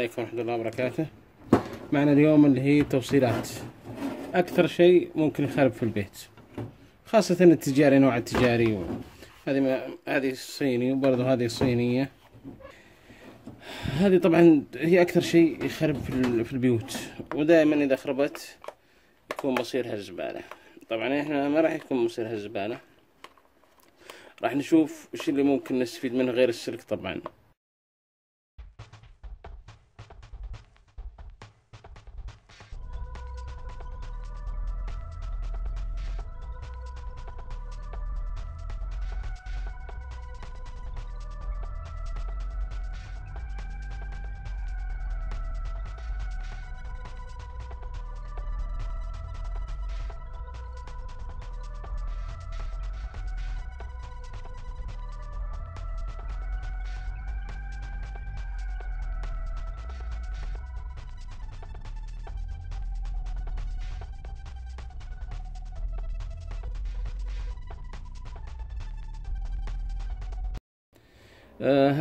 عليكم ورحمة الله وبركاته. معنا اليوم اللي هي توصيلات، أكثر شيء ممكن يخرب في البيت، خاصة التجاري، نوع التجاري. هذه صيني، وبرضه هذه صينية. هذه طبعا هي أكثر شيء يخرب في البيوت، ودائما إذا خربت يكون مصيرها الزبالة. طبعا إحنا ما راح يكون مصيرها الزبالة، راح نشوف إيش اللي ممكن نستفيد منه غير السلك طبعا.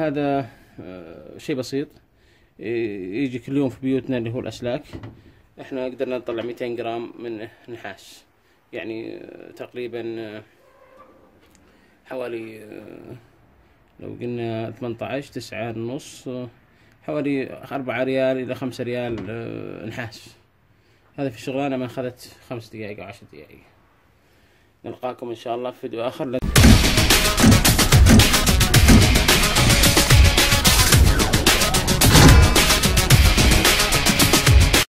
هذا شيء بسيط يجي كل يوم في بيوتنا، اللي هو الأسلاك. احنا قدرنا نطلع 200 جرام من نحاس، يعني تقريبا حوالي لو قلنا 18 9.5، حوالي 4 ريال إلى 5 ريال نحاس. هذا في شغلانة ما أخذت 5 دقائق أو 10 دقائق. نلقاكم إن شاء الله في فيديو آخر.